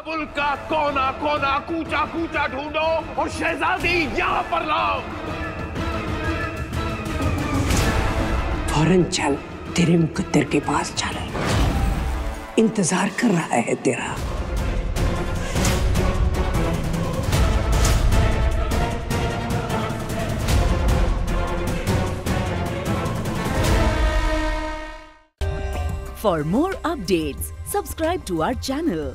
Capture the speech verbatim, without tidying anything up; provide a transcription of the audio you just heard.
काबुल का कोना कोना कूचा कूचा ढूंढो और शहजादी यहाँ पर लाओ। फौरन चल, तेरे मुकद्दर के पास चल, इंतजार कर रहा है तेरा। For more updates, subscribe to our channel,